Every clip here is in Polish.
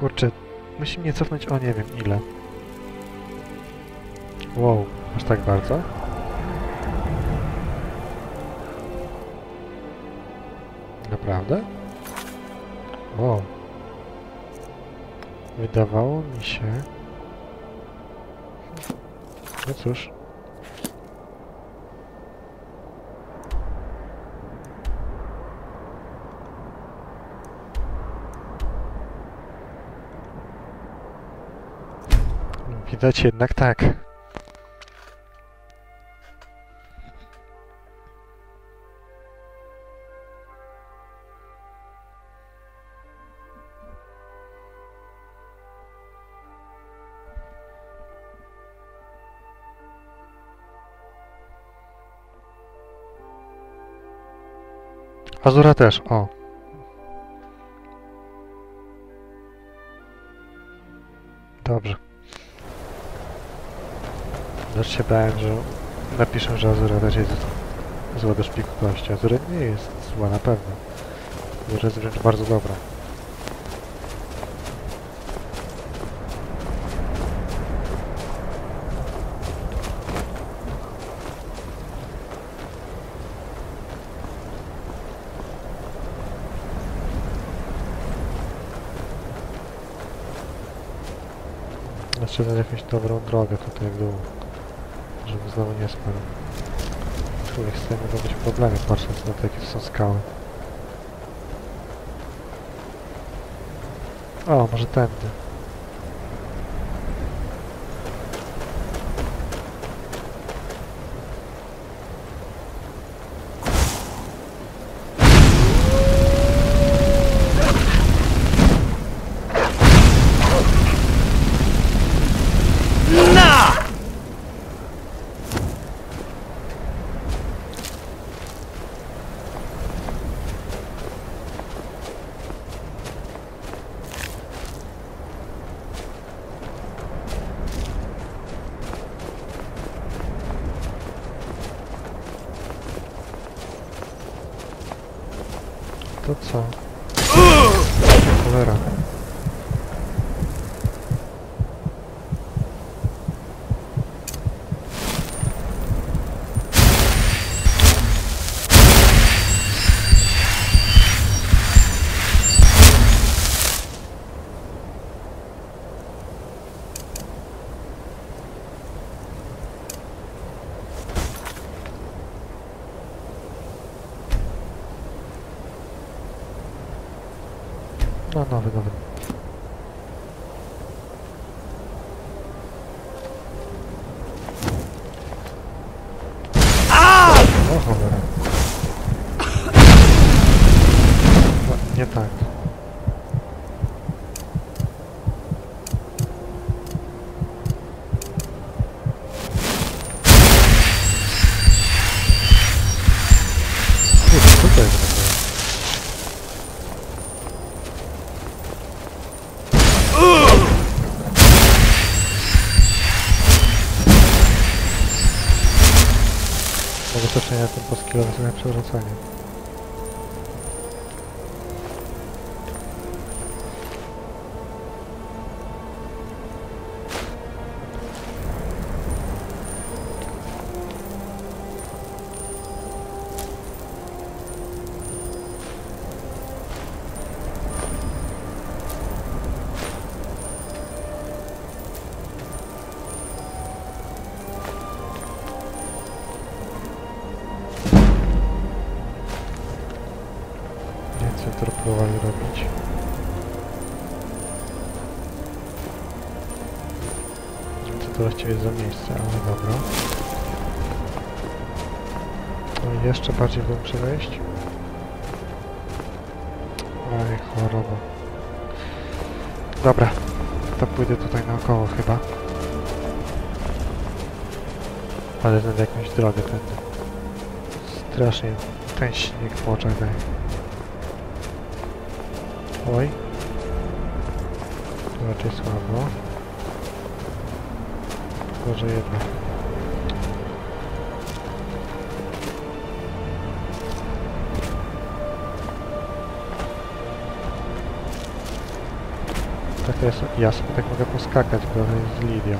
Kurczę, musi mnie cofnąć o nie wiem ile. Wow, aż tak bardzo? Naprawdę? Wow. Wydawało mi się... No cóż. Widać jednak tak. Azura też, o. Dobrze. Znaczy się bałem, że napiszą, że Azura też jest zła do szpikowości. Azura nie jest zła na pewno. Azura jest wręcz bardzo dobra. Trzeba jakąś dobrą drogę tutaj w dół, żeby znowu nie spadł. Człowiek z tym mogą być problemy, patrząc na to, jakie są skały. O, może tędy. To co? Cholera. No, nowy. O cholera. No, nie tak. Zaskoczenia na tym poskilowym sobie przewrócenie. To właściwie jest za miejsce, ale dobra. No i jeszcze bardziej w dół przejść. Ej, choroba. Dobra, to pójdę tutaj naokoło chyba. Ale znajdę jakąś drogę tędy. Strasznie ten śnieg po oczach daje. Oj. Raczej słabo. Może jednak. taka jest jasna, tak mogę poskakać trochę z Lidią.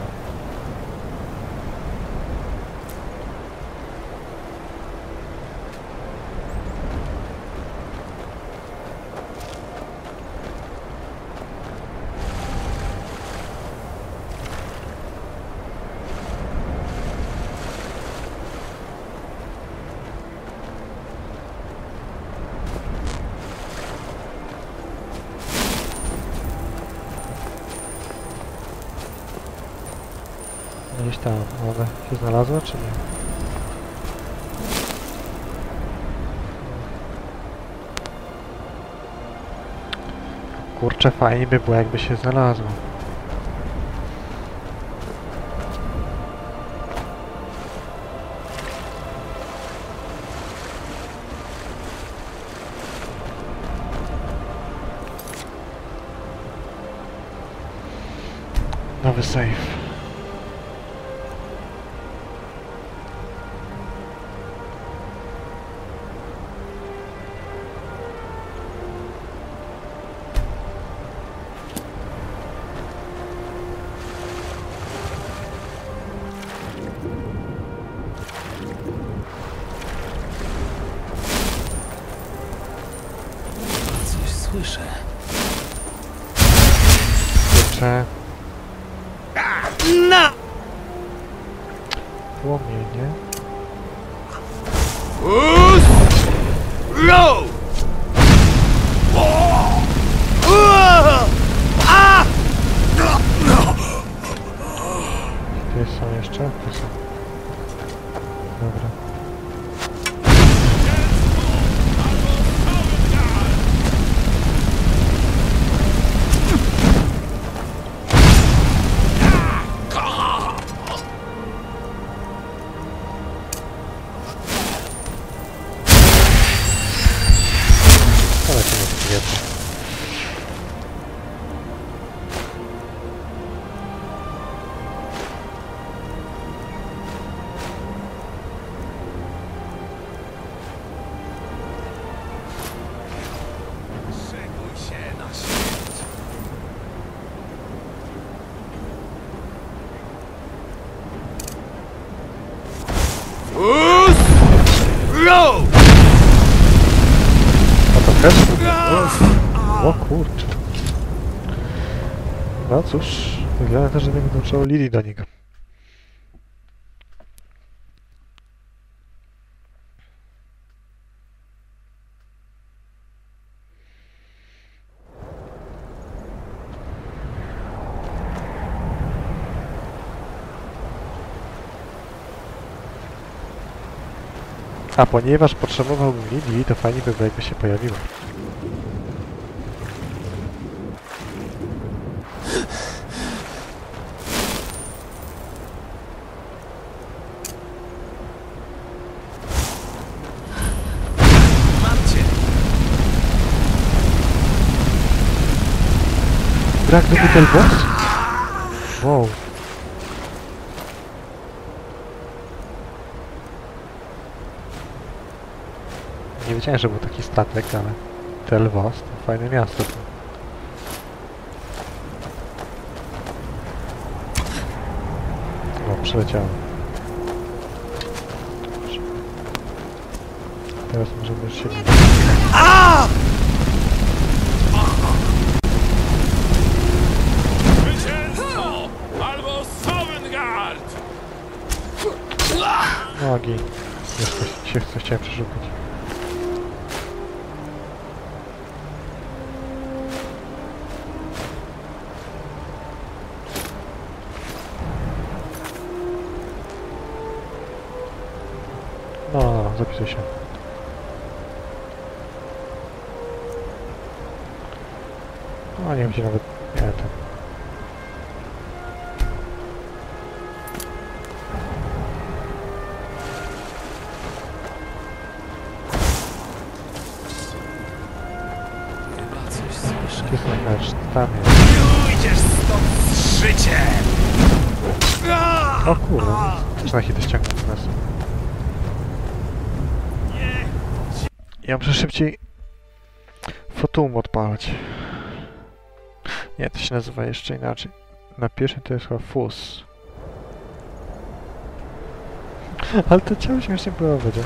Gdzieś tam, ona się znalazła, czy nie? Kurczę, fajnie by było, jakby się znalazła. Nowy save. No cóż, wygląda też, że będę dołączał Lili do niego. A ponieważ potrzebowałbym Lili, to fajnie by było, jakby się pojawiła. Brak do butelbox? Wow. Nie wiedziałem, że był taki statek, ale Telvos to fajne miasto. O, przeleciałem. Teraz możemy już się... Nogi. Jeszcze się chciałem przeszukać. No, no, zapisuj się. No, nie wiem, gdzie nawet... Nie wiem, tam. Tam jest. Pójdziesz stąd z życiem! O kurde, też na chwilę ściągnął nas. Ja muszę szybciej... Fotum odpalać. Nie, to się nazywa jeszcze inaczej. Na pierwszym to jest chyba fus. Ale to ciało śmiesznie było będzie.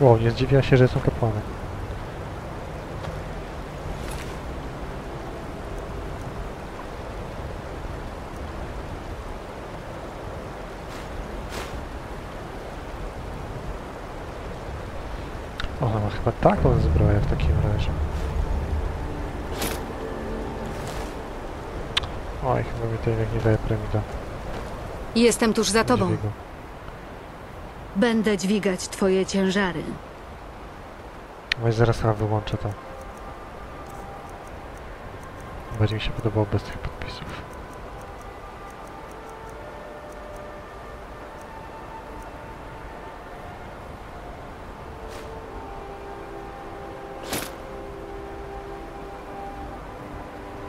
Wow, nie zdziwiła się, że są kapłany. O, ona ma chyba taką zbroję w takim razie. Oj, chyba mi to jednak nie daje premita. Jestem tuż za tobą. Będę dźwigać twoje ciężary. Weź zaraz chyba wyłączę to. Będzie mi się podobało bez tych podpisów.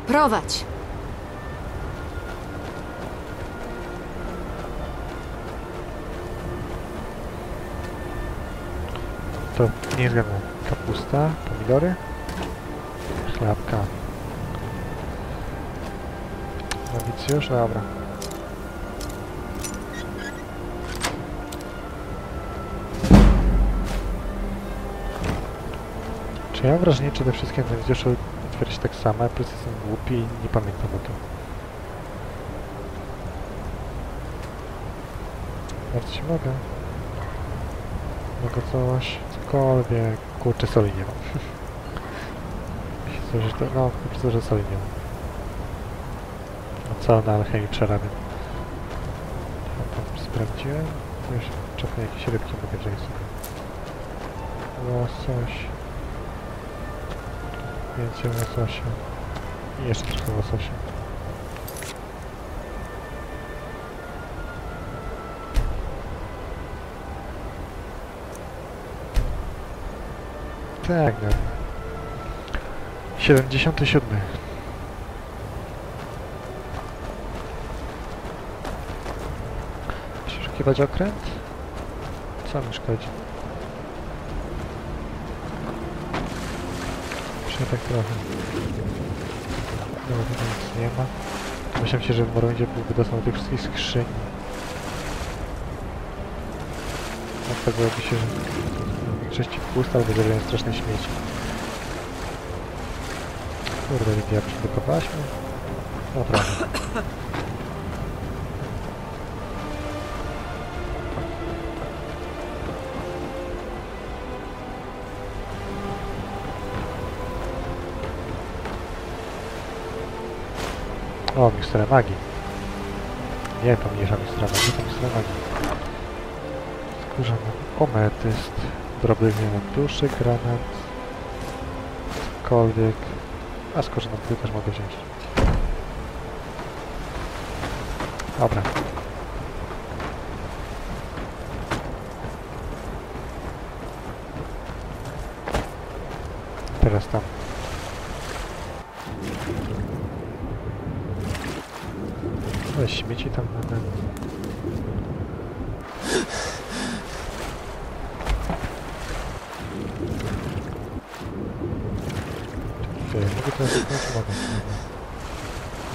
Prowadź! To nie jest gana. Kapusta, pomidory, chlebka. No nic już, dobra. Czy ja mam wrażenie, przede wszystkim ten widziuszu otwiera się tak samo, a plus jestem głupi i nie pamiętam o tym. Bardzo się mogę. Mogę coś... Cokolwiek, kurczę, soli nie mam. No, kurczę, że soli nie mam. A co na alchemii przerabiam? Tam sprawdziłem. Już czekam, jakieś rybki mogę wziąć sobie. Łosoś. Więcej łososia. I jeszcze trochę łososia. Tak, 77. Przeszukiwać okręt? Co mi szkodzi? Muszę tak trochę. No, tutaj nic nie ma. Myślałem się, że w Morrowindzie byłby dostęp do tych wszystkich skrzyni. Okazałoby się, że... Części pusta, albo zrobiłem straszne śmieci. Kurde, jak ja przygotowałaś mnie? No prawie. O, mikstura magii. Nie, pomniejsza mikstura magii, to mikstura magii. Skórzany ometyst. Drobny wymiana duszy, granat, cokolwiek. A skórzaną płytę też mogę wziąć. Dobra. Teraz tam. Ale śmieci tam będą. Teraz nie mogę.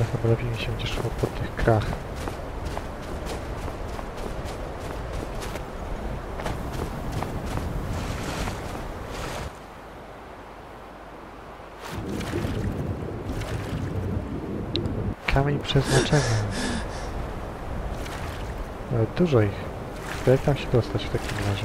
Ja chyba lepiej mi się będzie szło po tych krach. Kamień przeznaczenia. Dużo ich. Jak tam się dostać w takim razie?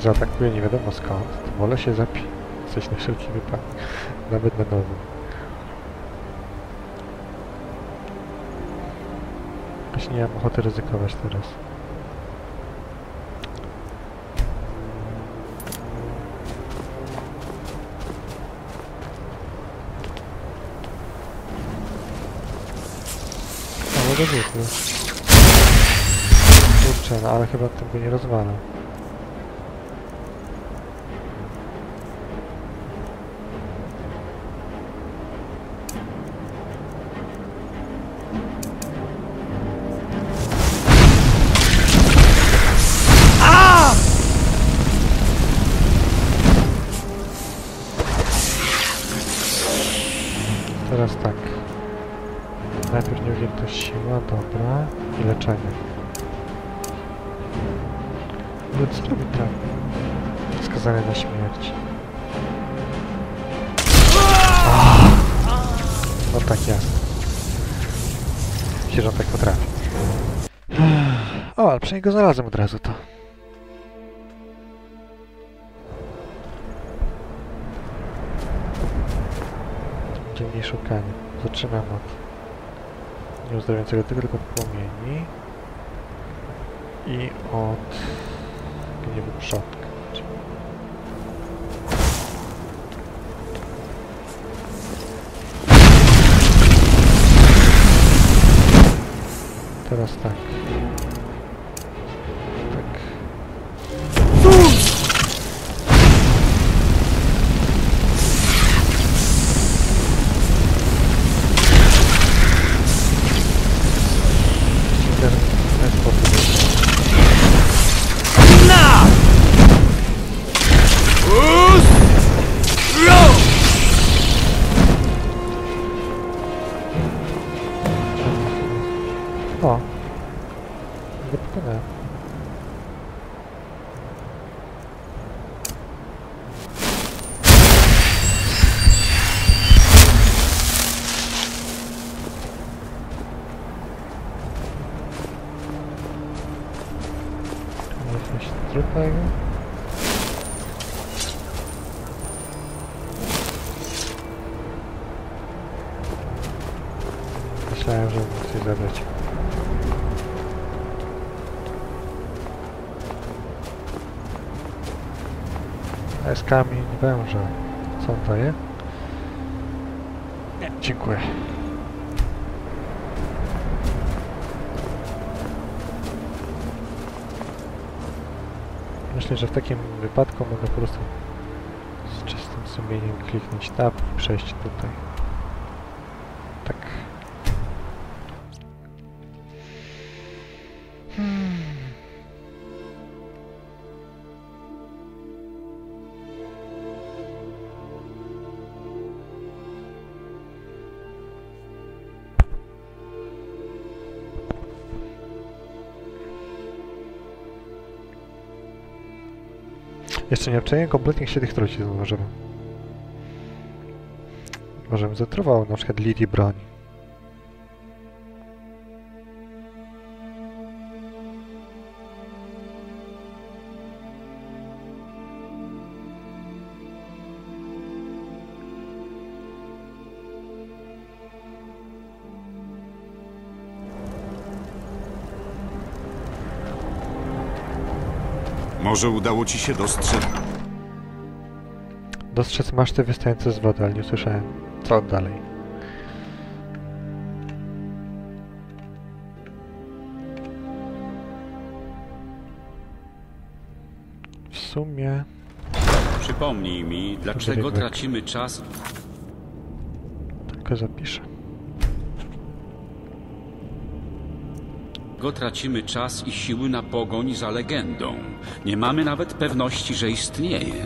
Zaatakuje nie wiadomo skąd, wolę się zapić coś na wszelki wypadek, nawet na nowym. Właśnie nie mam ochoty ryzykować teraz. Ale do wieku. Kurczę, no ale chyba tego nie rozwalę. Przynajmniej go znalazłem od razu, to. Dziennie szukanie. Zaczynam od nieuzdrawiającego tego, tylko płomieni. I od gniewu przodka. Teraz tak. Myślałem, że mógł coś zabrać. Jest kamień węża. Co on daje? Nie, dziękuję. Myślę, że w takim wypadku mogę po prostu z czystym sumieniem kliknąć tab i przejść tutaj. Tak. Jeszcze nie obczaiłem kompletnie się tych truci zauważyłem. Może bym zatruwał na przykład Lidii broń. Może udało ci się dostrzec... Dostrzec maszty wystające z wody, ale nie usłyszałem. Co dalej? W sumie... Przypomnij mi, dlaczego tracimy czas... Tylko zapiszę. Dlaczego tracimy czas i siły na pogoń za legendą? Nie mamy nawet pewności, że istnieje.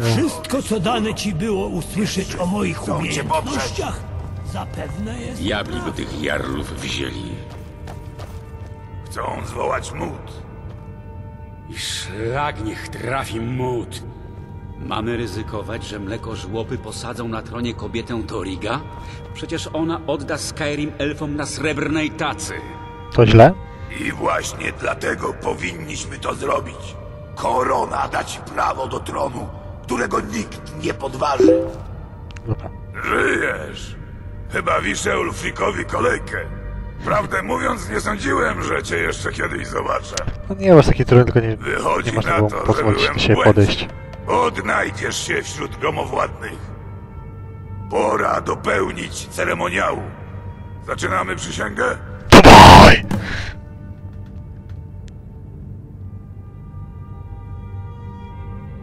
Wszystko, co dane ci było usłyszeć o moich umiejętnościach, zapewne jest... Diabli by tych jarlów wzięli. Chcą zwołać młód. I szlag niech trafi młód. Mamy ryzykować, że mlekożłopy posadzą na tronie kobietę Toriga? Przecież ona odda Skyrim elfom na srebrnej tacy. To źle? I właśnie dlatego powinniśmy to zrobić. Korona da ci prawo do tronu, którego nikt nie podważy. Dobra. Żyjesz! Chyba wiszę Ulfrikowi kolejkę. Prawdę mówiąc, nie sądziłem, że cię jeszcze kiedyś zobaczę. No nie masz taki trudny, tylko nie, wychodzi nie masz na to, że byłem się podejść. Odnajdziesz się wśród gromowładnych. Pora dopełnić ceremoniału. Zaczynamy przysięgę? Dawaj!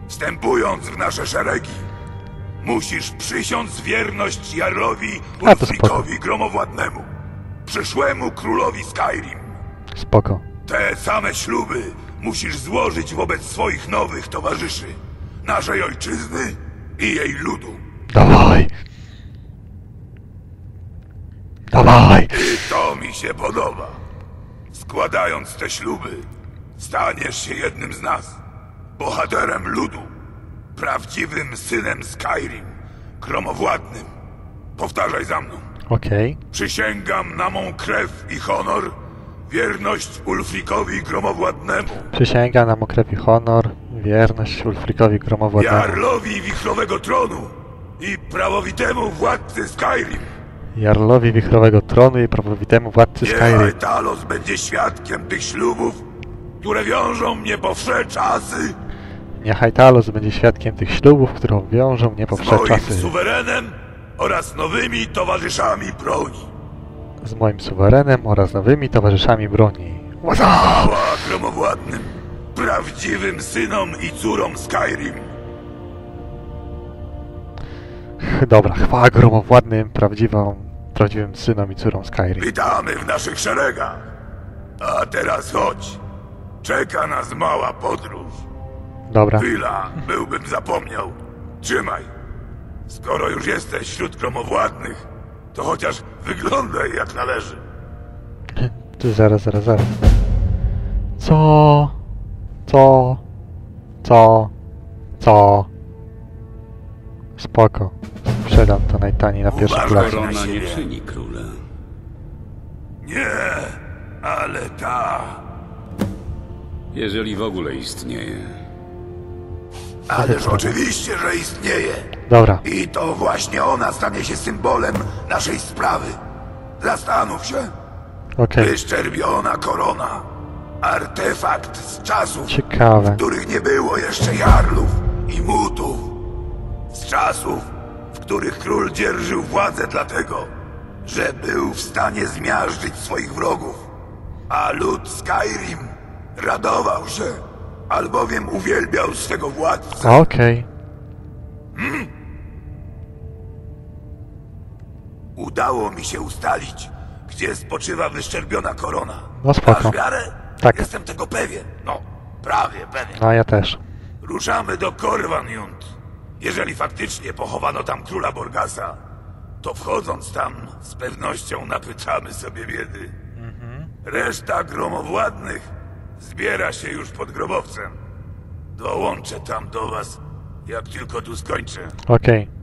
Wstępując w nasze szeregi, musisz przysiąc wierność Jarlowi Ulfrikowi Gromowładnemu, przyszłemu królowi Skyrim. Spoko. Te same śluby musisz złożyć wobec swoich nowych towarzyszy, naszej ojczyzny i jej ludu. Dawaj! Dawaj! I to mi się podoba. Składając te śluby, staniesz się jednym z nas. Bohaterem ludu, prawdziwym synem Skyrim, gromowładnym. Powtarzaj za mną. Okej. Okay. Przysięgam na mą krew i honor, wierność Ulfrikowi Gromowładnemu. Przysięgam na mą krew i honor, wierność Ulfrikowi Gromowładnemu. Jarlowi Wichrowego Tronu i prawowitemu władcy Skyrim. Jarlowi Wichrowego Tronu i prawowitemu władcy Skyrim. Niechaj Talos będzie świadkiem tych ślubów, które wiążą mnie po wsze czasy. Niechaj Talos będzie świadkiem tych ślubów, które wiążą mnie po wsze czasy. Z moim suwerenem oraz nowymi towarzyszami broni. Z moim suwerenem oraz nowymi towarzyszami broni. Chwała gromowładnym, prawdziwym synom i córom Skyrim. Dobra, chwała gromowładnym, prawdziwym synom i córom Skyrim. Witamy w naszych szeregach. A teraz chodź. Czeka nas mała podróż. Dobra. Chwila, byłbym zapomniał. Trzymaj. Skoro już jesteś wśród gromowładnych, to chociaż wyglądaj jak należy. Ty zaraz. Co? Spoko. Sprzedam to najtaniej na pierwszy plan. Korona nie czyni króla. Nie, ale ta... Jeżeli w ogóle istnieje. Ależ oczywiście, że istnieje. Dobra. I to właśnie ona stanie się symbolem naszej sprawy. Zastanów się. Okej. Wyszczerbiona korona. Artefakt z czasów, w których nie było jeszcze jarlów i mutów. Z czasów, w których król dzierżył władzę dlatego, że był w stanie zmiażdżyć swoich wrogów. A lud Skyrim radował się, albowiem uwielbiał swego władcę. Okej. Udało mi się ustalić, gdzie spoczywa wyszczerbiona korona. No spoko. Tak. Jestem tego pewien. No, prawie pewien. No, ja też. Ruszamy do Korvanjund. Jeżeli faktycznie pochowano tam króla Borgasa, to wchodząc tam z pewnością napytamy sobie biedy. Reszta gromowładnych zbiera się już pod grobowcem. Dołączę tam do was, jak tylko tu skończę. Okej.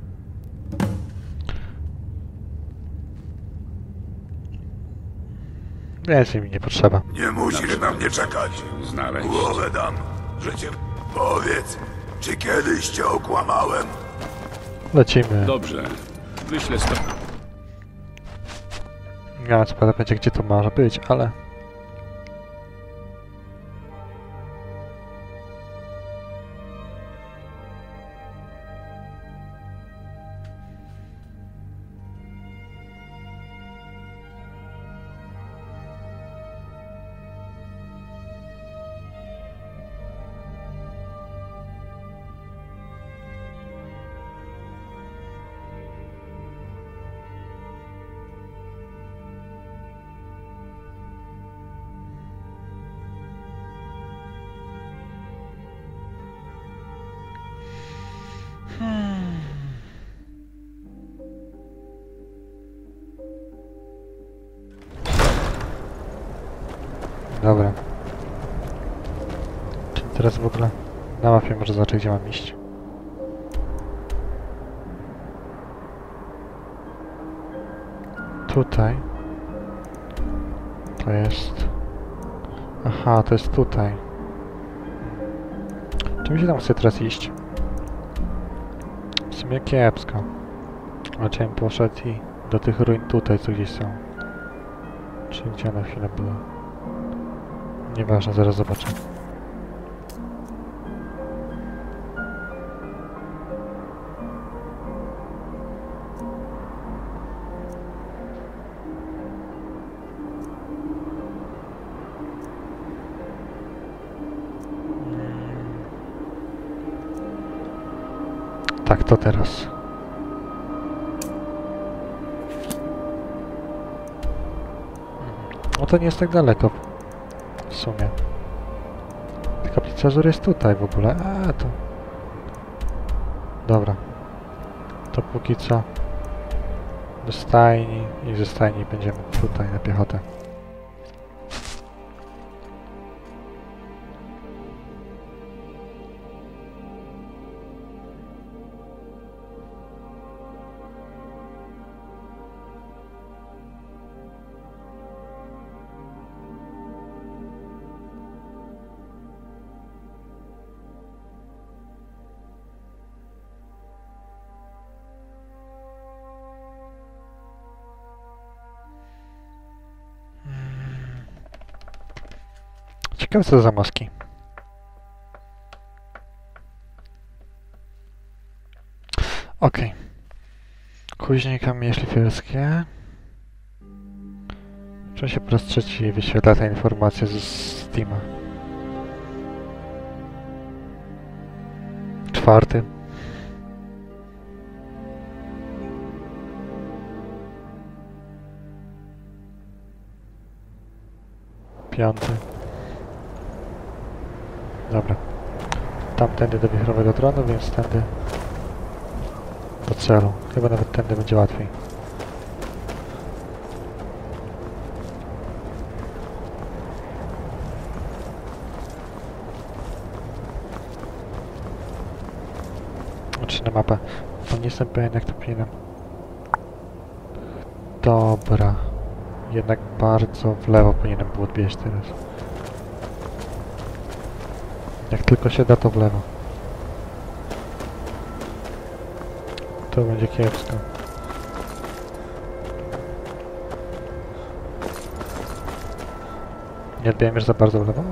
Więcej mi nie potrzeba. Nie musisz na mnie czekać. Znaleźć. Głowę dam, że cię... Powiedz, czy kiedyś cię okłamałem? Lecimy. Dobrze. Wyślę stąd. Ja spada będzie, gdzie to może być, ale... Dobra. Czyli teraz w ogóle na mapie może znaczy, gdzie mam iść. Tutaj. To jest... Aha, to jest tutaj. Czy mi się tam chce teraz iść? W sumie kiepsko. Ale chciałem poszedł i do tych ruin tutaj, co gdzieś są. Czy gdzie na chwilę było? Nieważne, zaraz zobaczę. Tak, to teraz. No to nie jest tak daleko. W sumie. Kaplica Żur jest tutaj w ogóle. A to... Dobra. To póki co do stajni i ze stajni będziemy tutaj na piechotę. Ciekawe co za maski. Okej. Kuźnie kamienie szlifierskie. Czy się po raz trzeci wyświetla ta informacja z Steama? Czwarty. Piąty. Dobra, tamtędy do Wichrowego Tronu, więc tędy do celu. Chyba nawet tędy będzie łatwiej. Znaczy na mapę, bo nie jestem pewien jak to powinienem. Dobra, jednak bardzo w lewo powinienem było odbijać teraz. Jak tylko się da, to w lewo. To będzie kiepsko. Nie odbijam już za bardzo w lewo?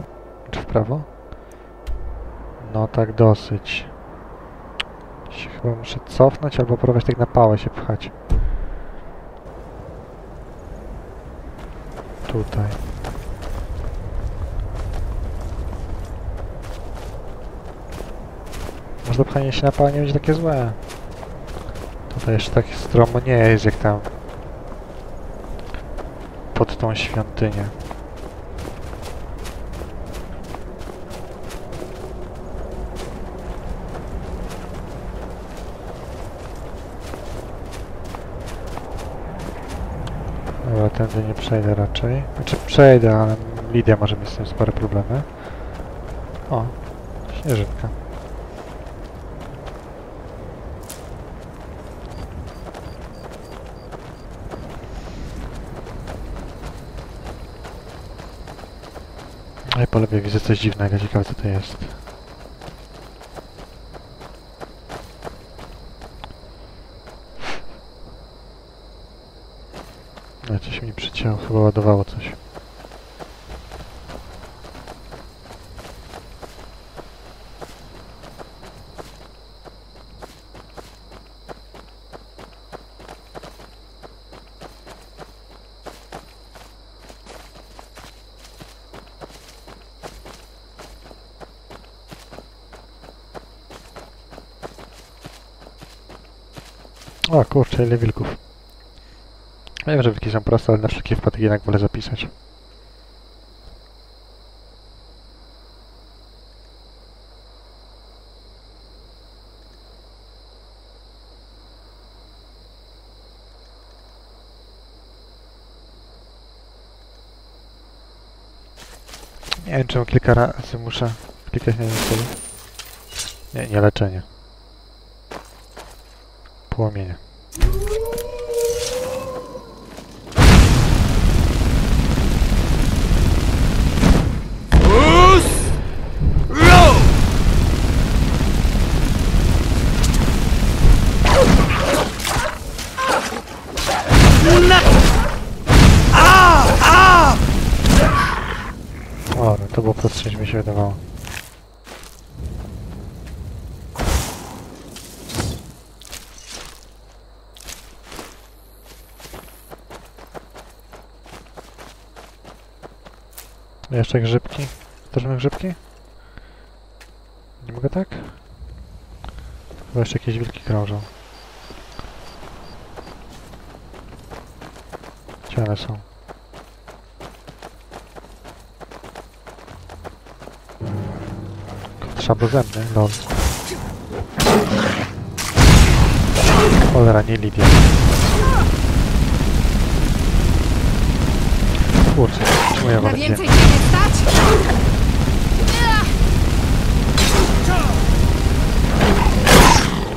Czy w prawo? No tak dosyć. Się chyba muszę cofnąć albo próbować tak na pałę się pchać. Tutaj. Zapchanie się na pałę nie będzie takie złe. Tutaj jeszcze takie stromo nie jest jak tam pod tą świątynię. Dobra, tędy nie przejdę raczej. Znaczy przejdę, ale Lidia może mieć z tym spore problemy. O, śnieżynka. Po lewej widzę coś dziwnego, ciekawe co to jest. No coś mi przycięło, chyba ładowało coś. O kurczę, ile wilków. Ja wiem, że wilki są proste, ale na wszelki wypadek jednak wolę zapisać. Nie wiem, czemu kilka razy muszę klikać na niego. Nie, nie leczenie. Płomienie. To było prostsze, niż mi się wydawało. Jeszcze grzybki. Też mamy grzybki? Nie mogę tak? Chyba jeszcze jakieś wilki krążą. Gdzie one są? Szabo ze mnie, lol. Cholera, nie Lidia. Kurczę, czemu ja wolę nie?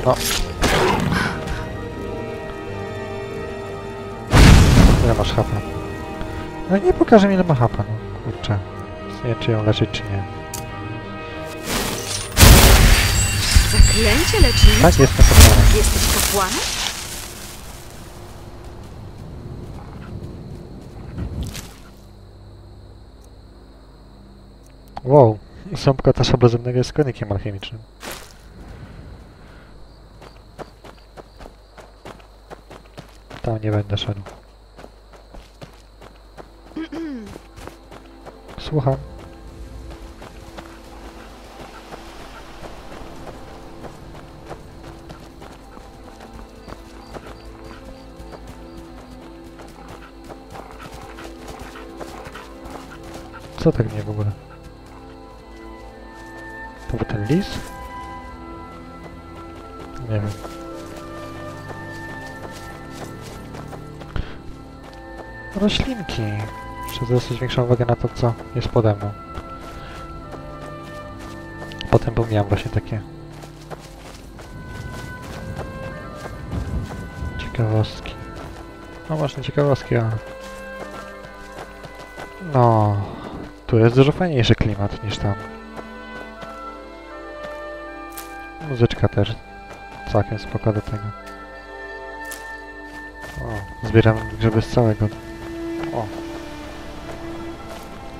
No. Ile masz hapa? No nie pokażę mi, ile ma hapa. No, kurczę. Nie wiem, czy ją leczyć, czy nie. Zaklęcie lecznicze? Tak, jestem kapłanem. Jesteś kapłanem? Wow, ząbka ta szablozemnego jest konikiem alchemicznym. Tam nie będę szedł. Słucham. Co tak mnie w ogóle? To był ten lis? Nie wiem. Roślinki. Muszę zwrócić większą uwagę na to, co jest pode mną. Potem pomijam właśnie takie ciekawostki. No właśnie, ciekawostki, a... No... Tu jest dużo fajniejszy klimat niż tam. Muzyczka też całkiem spoko do tego. O, zbieram grzyby z całego. O!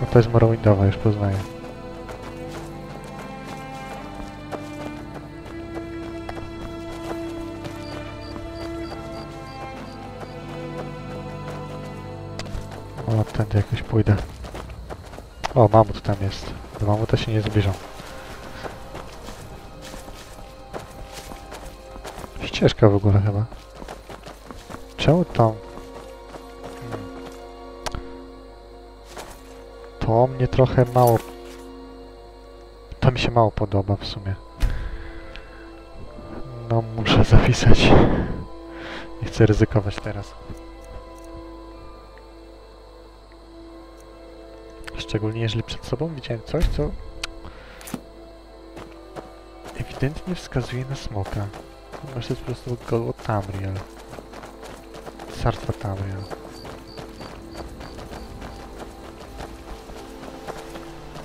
No to jest Morrowindowa, już poznaję. O, tędy jakoś pójdę. O, mamut tam jest. Do mamuta się nie zbliżą. Ścieżka w ogóle chyba. Czemu tam? To mnie trochę mało... To mi się mało podoba w sumie. No, muszę zapisać. Nie chcę ryzykować teraz. Szczególnie jeżeli przed sobą widziałem coś, co ewidentnie wskazuje na smoka. Masz to jest po prostu godło Tamriel. Sartwa Tamriel.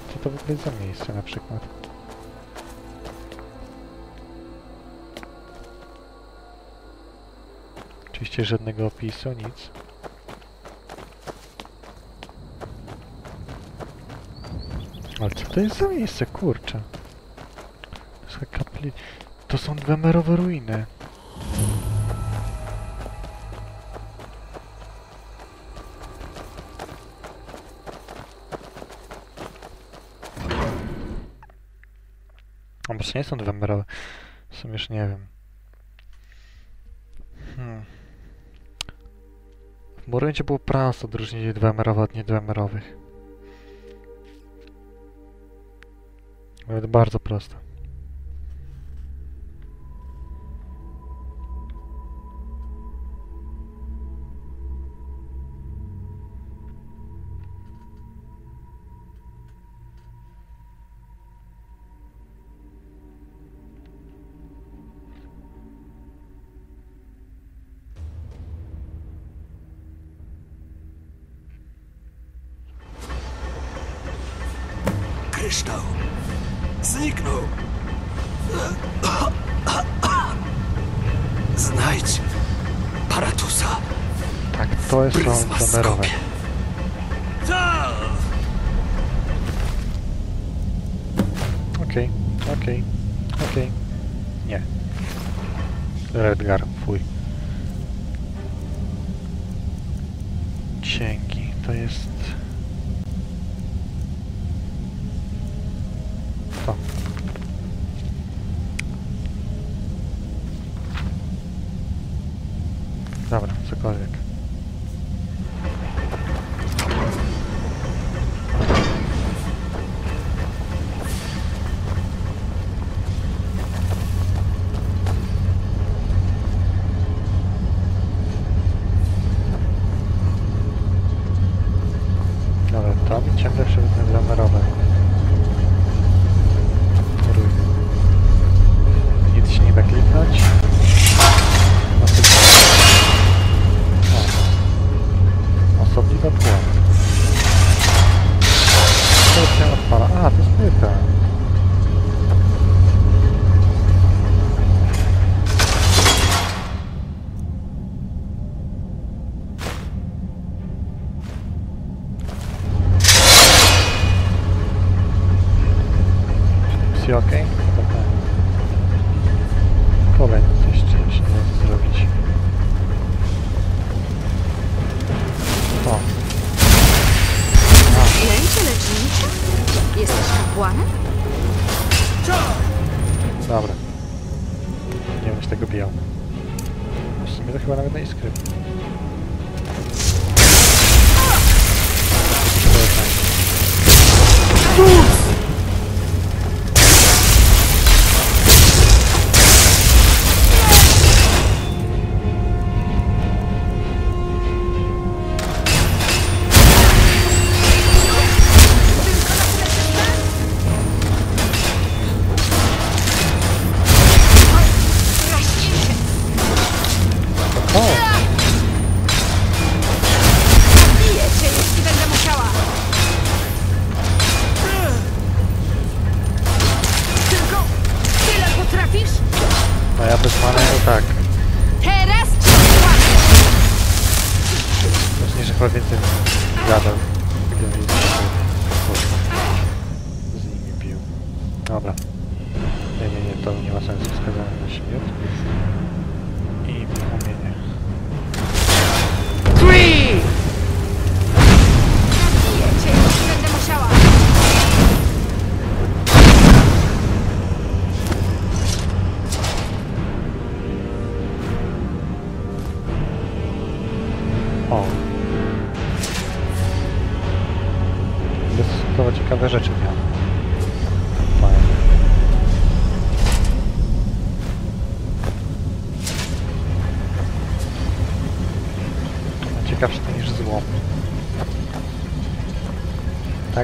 Co to w ogóle jest za miejsce na przykład? Oczywiście żadnego opisu, nic. Ale co to jest za miejsce, kurczę? To są kapli... To są Dwemerowe ruiny. A może nie są Dwemerowe? W sumie już nie wiem. W Morrowindzie było prosto odróżnić Dwemerowe od niedwemerowych. Nawet bardzo prosto. błyszczał. Zniknął. Znajdź Paratusa. Tak, to jest Falmerowie. Okej. Nie. Redgar, fuj. Księgi, to jest... To. Dobra, cokolwiek.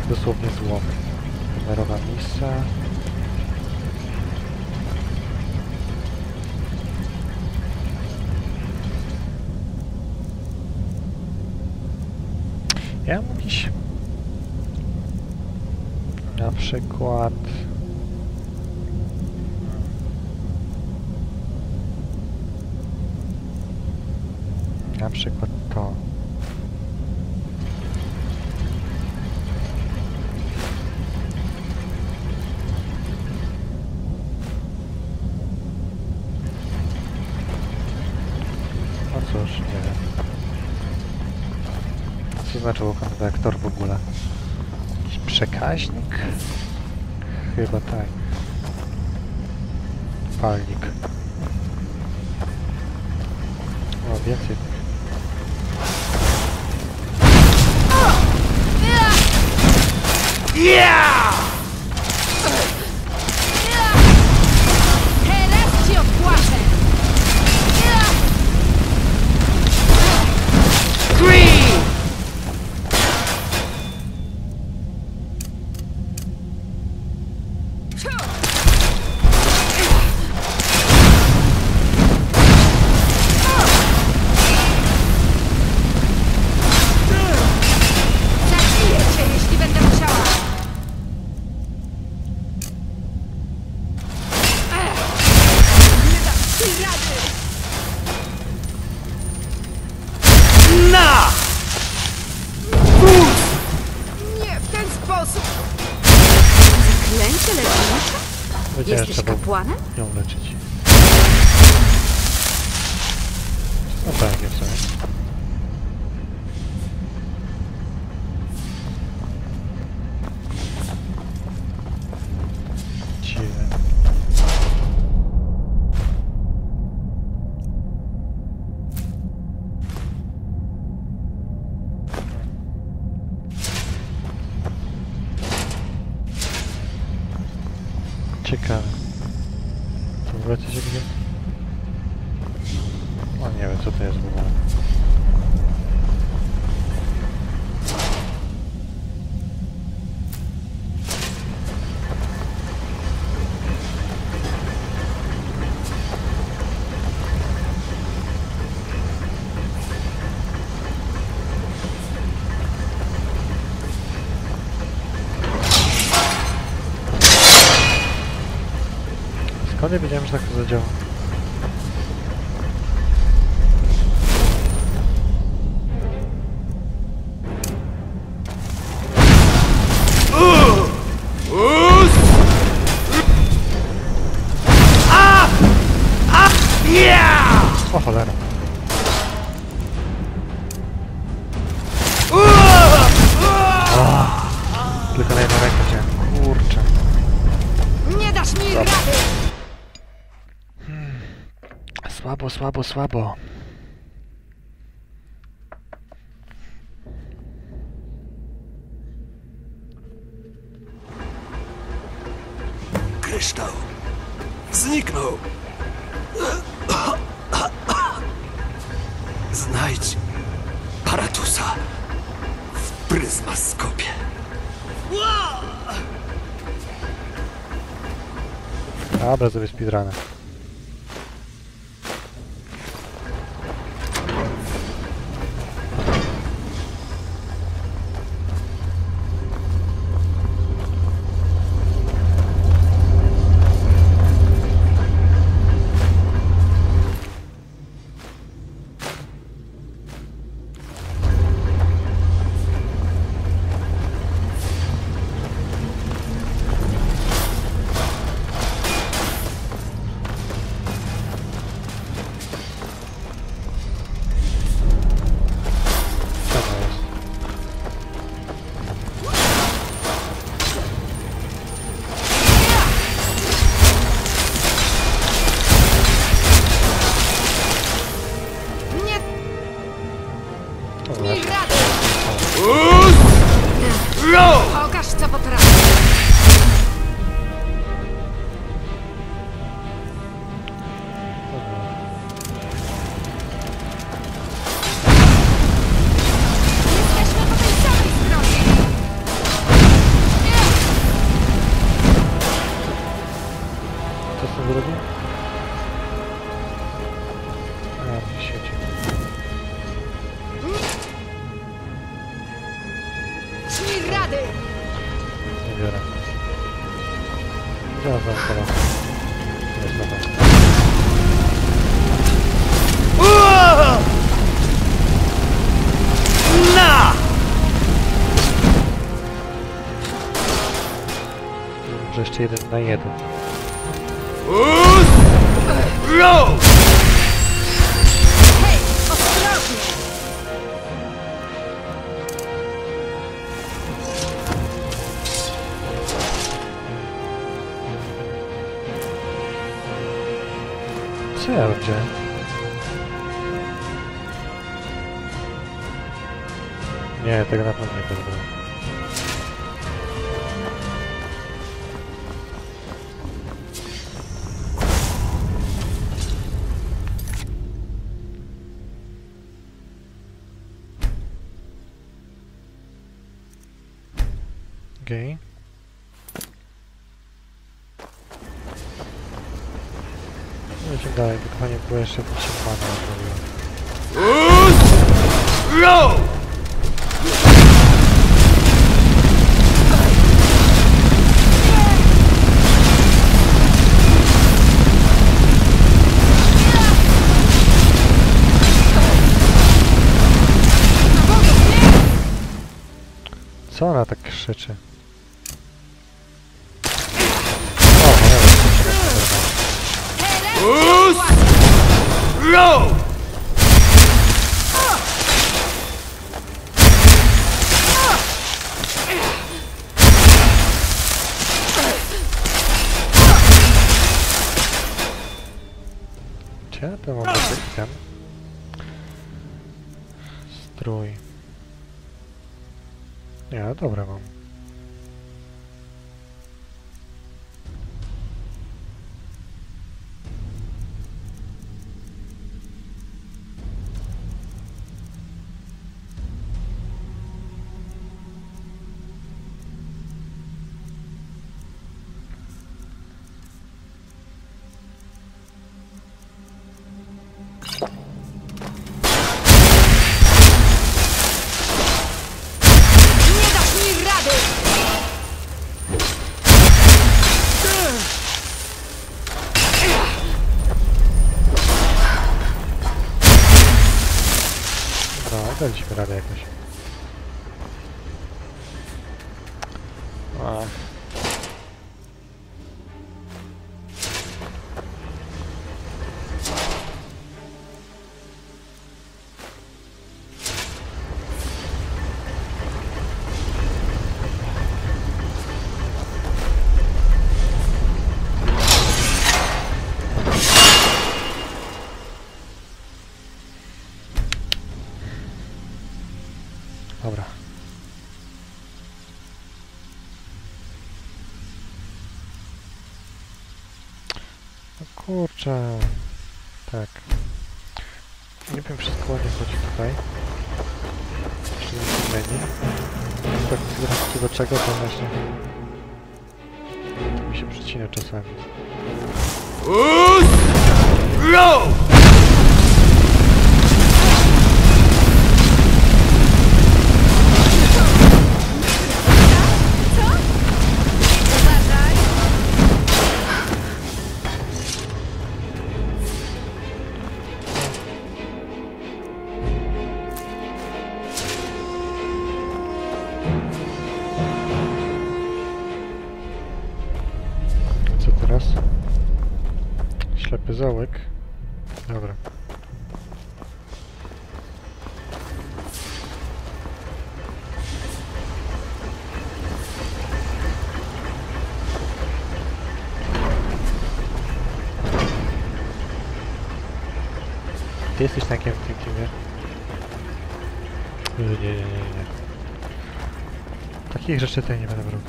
Dosłownie złom. Numerowa misa. Ja mam jakiś... Na przykład... to. Znaczył konwektor w ogóle. Jakiś przekaźnik? Chyba tak. Palnik. O, więcej. Teraz cię opłaczę! Nadzieję, że trzeba ją leczyć. No tak, jest tak. Ciekawe. To w ogóle coś gdzie? No nie wiem co to jest w ogóle. Nie wiedziałem, że tak to zadziała. O cholera. Tylko na jedną rękę cię. Kurczę. Nie dasz mi rady! Słabo, słabo, słabo. Kryształ zniknął. Znajdź Paratusa w Pryzmaskopie. Dobra, sobie speedrunę. Jeszcze jeden na jeden. Hej, ostrożnie! Co ja robię? Nie, tego na pewno nie pozwolę. Okay. Idziemy dalej, wykonanie było jeszcze potrzebane. Co ona tak krzyczy? Row! Cię, to mam ten strój. Ja, dobra mam. Daliśmy radę jakoś. A. Dobra. No kurczę. Tak. Nie wiem, wszystko ładnie chodzi tutaj. Jeszcze nie menu. Tak, teraz do czego to właśnie. To mi się przecina czasami. Row! Ślepy zaułek. Dobra. Ty jesteś takiem w tym teamie? Nie. Takich rzeczy tutaj nie będę robił.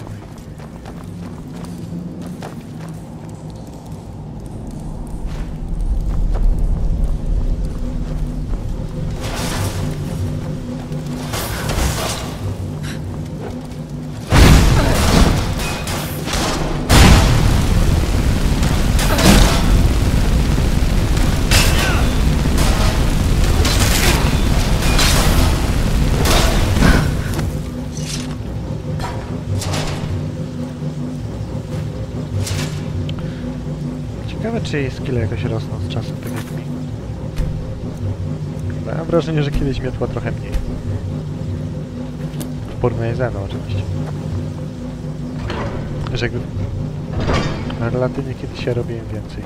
Ciekawe, czy jej skille jakoś rosną z czasem, tak jak mi. Mam wrażenie, że kiedyś miotła trochę mniej. W porównaniu ze mną oczywiście. Że relatywnie kiedyś ja robiłem więcej.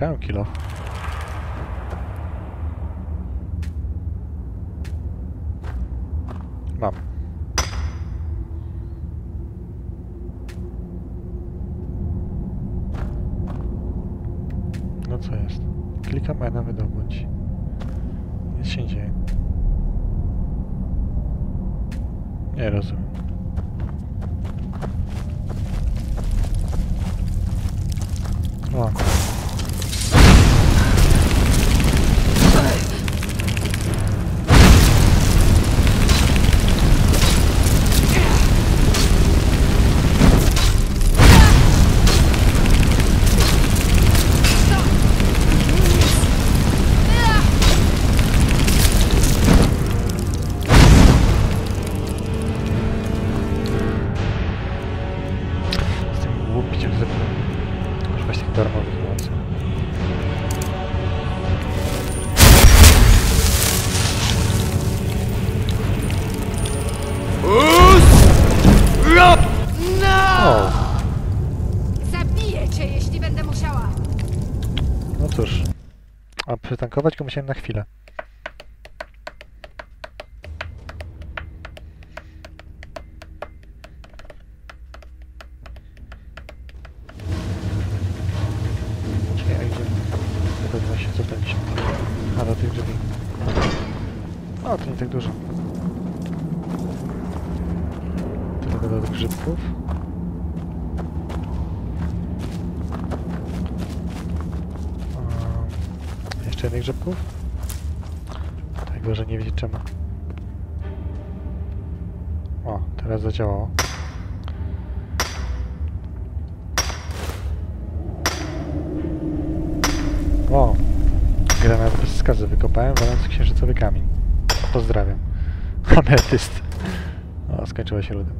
Ciao, kilo. Mam. No co jest? Klikam A na wydobyć. Nic się dzieje. Nie rozumiem. O. Właśnie darmowych mocy. cóż. A przytankować go musiałem na chwilę. Tak dużo. Tylko do tych grzybków. Jeszcze jednych grzybków. Tak, bo że nie wiedzieć czemu. O, teraz zadziałało. O! Granat bez wskazy wykopałem, waląc księżycowy kamień. Pozdrawiam. Ametyst. O, skończyła się ruda.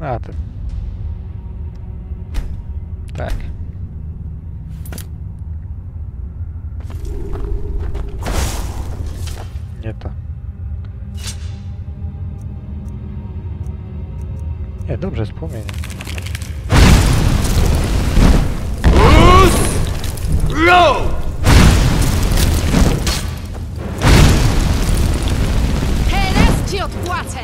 A tym. Tak. Nie to. Nie, dobrze, z płomieniem. Teraz ci odpłacę!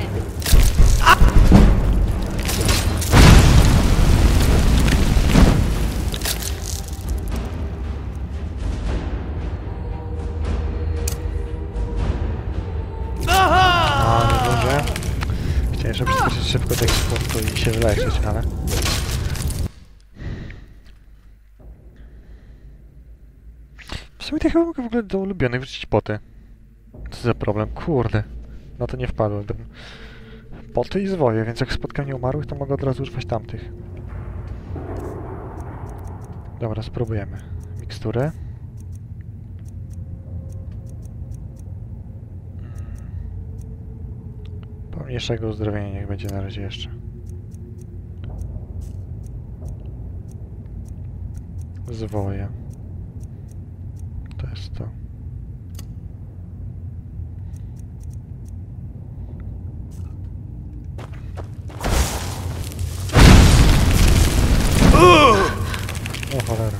Chciałem przeskoczyć szybko do eksportu i się wyleczyć, ale... W sumie to chyba mogę w ogóle do ulubionych wrzucić poty. Co za problem? Kurde. No to nie wpadłem. Poty i zwoje, więc jak spotkam nieumarłych, to mogę od razu używać tamtych. Dobra, spróbujemy. Mikstury. Mniejszego uzdrowienia niech będzie na razie jeszcze. Zwoje. To jest to. O cholera.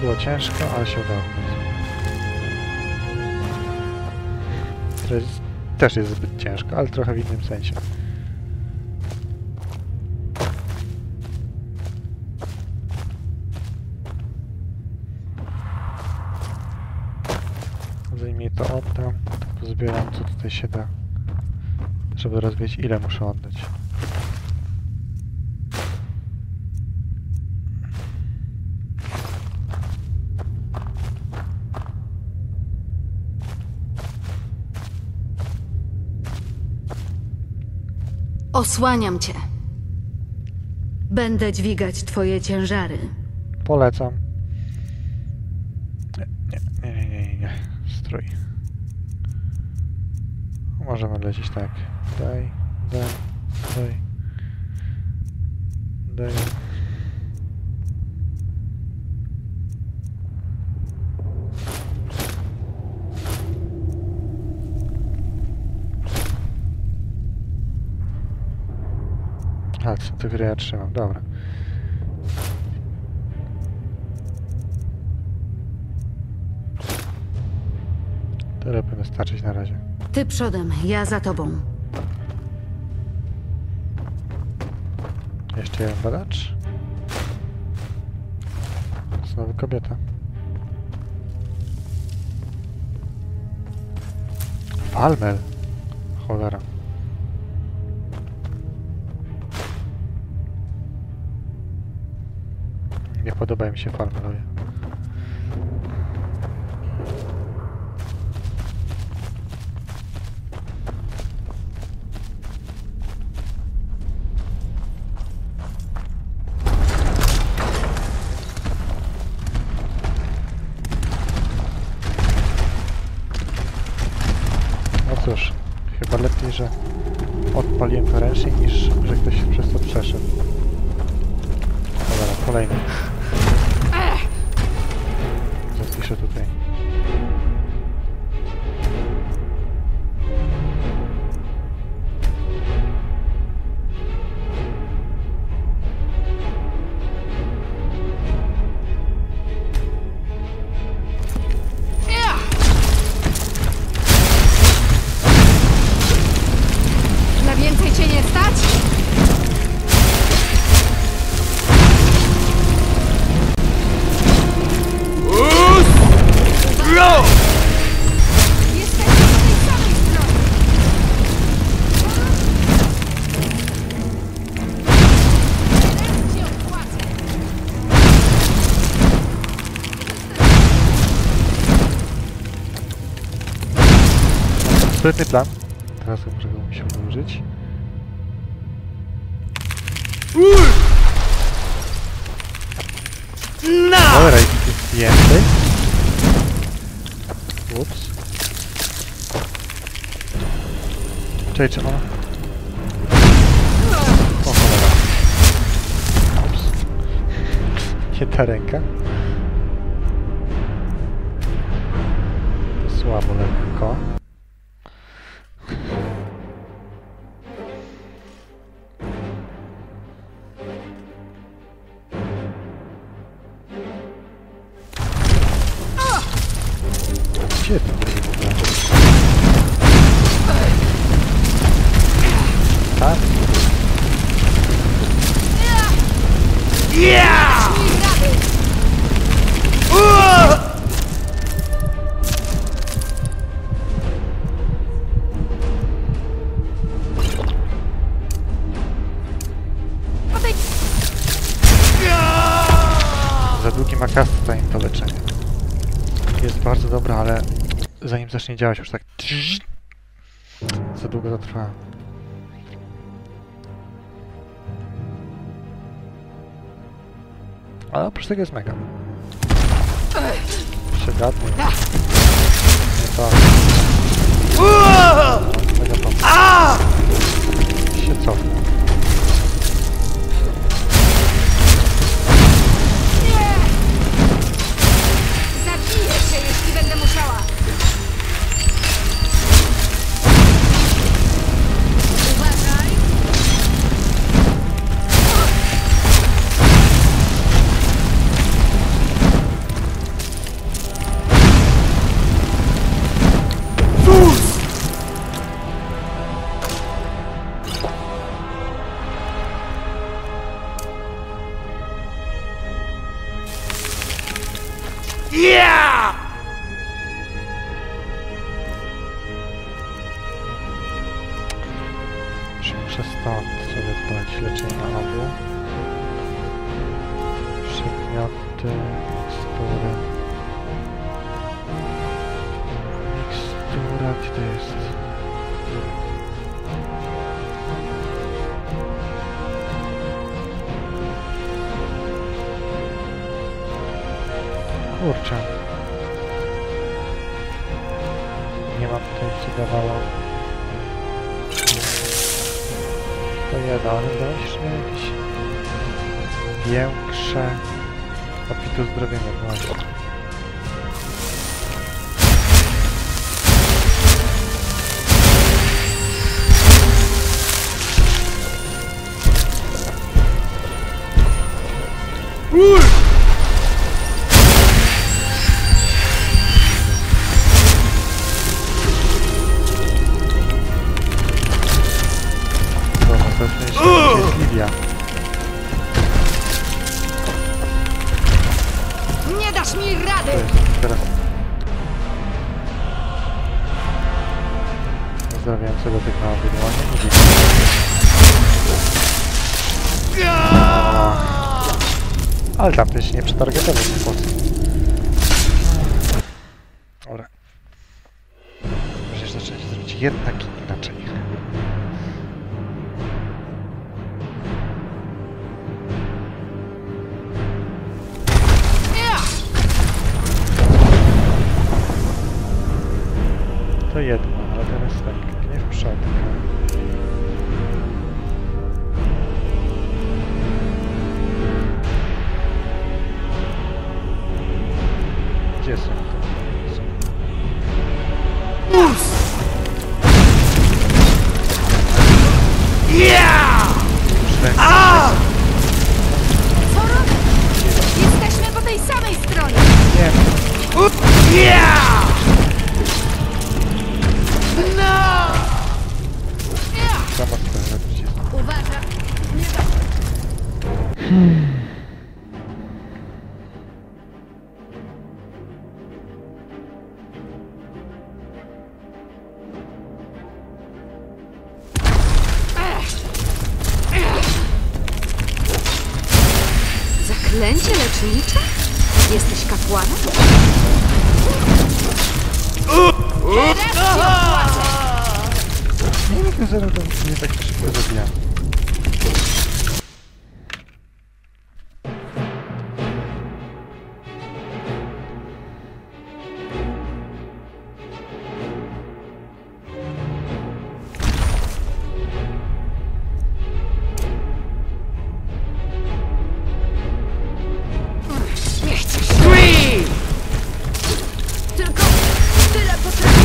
Było ciężko, ale się udało. Też jest zbyt ciężko, ale trochę w innym sensie. Zajmij to oddam, to pozbieram co tutaj się da, żeby rozwiedzieć ile muszę oddać. Osłaniam cię. Będę dźwigać twoje ciężary. Polecam. Nie. Strój. Możemy lecieć tak. Daj. A, co tu gry ja trzymam? Dobra. Tyle powinno starczyć na razie. Ty przodem, ja za tobą. Jeszcze jeden badacz. Znowu kobieta. Falmer. Cholera. Nie podobają mi się Falmerowie. Lepiej, że odpaliłem to ręcznie, niż że ktoś się przez to przeszedł. Dobra, kolejny. Zapiszę tutaj. Świetny plan. Teraz muszę go użyć. No! Dobra, jest więcej. Ups. Cześć, czy ona? O, cholera. Ups. Nie ta ręka. Słabo lekko. Zanim zacznie działać już tak za długo to trwa. Ale oprócz tego jest mega. Przydatny. Nie to. Mega pomysł. Się cofnę. Zabiję się, jeśli będę musiała. Kurczę. Nie mam tutaj co dawało. To jada, ale dość jakieś większe opitu zdrowienia właśnie. Ale tam też nie przetargetował w sposób. Dobra. Przecież zaczęli zrobić jednak inaczej. To jedno, ale teraz tak, nie w przodku. Gdzie są? Co robisz? Jesteśmy po tej samej stronie. Nie. Uważam, nie da. Zaklęcie lecznicze? Jesteś kapłanem? Zero to nie tak szybko zabijam. Nie chcesz. Tylko tyle potrafię.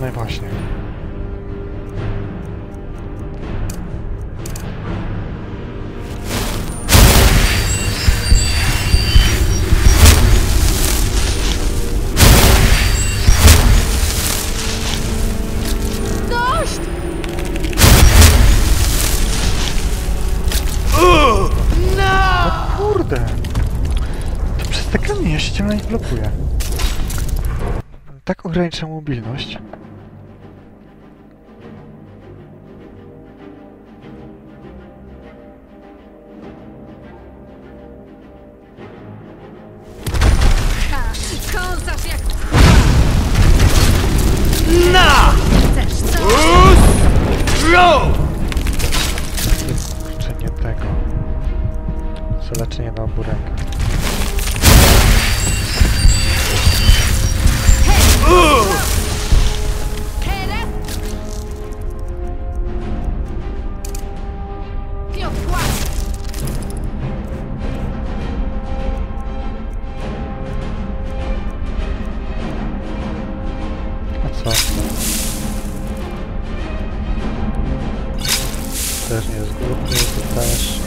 No i właśnie. Ściana ich blokuje. Tak ogranicza mobilność. Leczenie tego. Co leczenie na obu rękach. Też nie jest głupie, to też...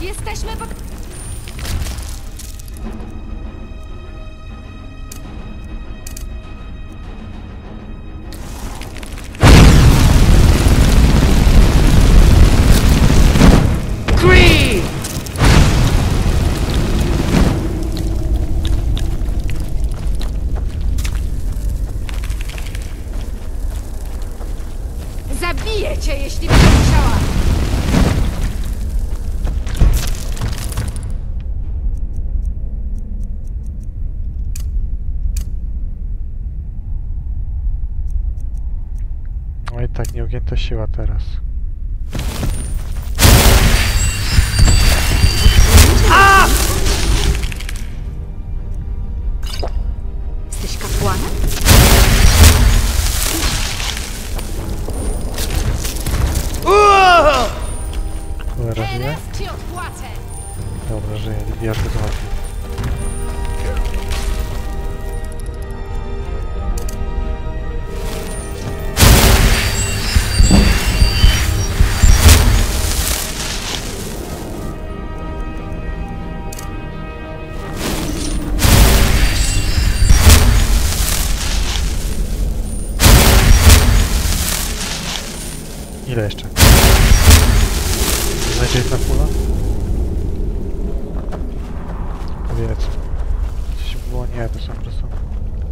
Jesteśmy po... Zabiję cię, jeśli będę chciała! No i tak nie Zagięta siła teraz. A! Jesteś kapłanem? Dobra, żyje? Dobra, żyje. Ja to załatwię. Ile jeszcze? Znajdzie jedna kula? Powiedz. Gdzieś było? Nie, to są po prostu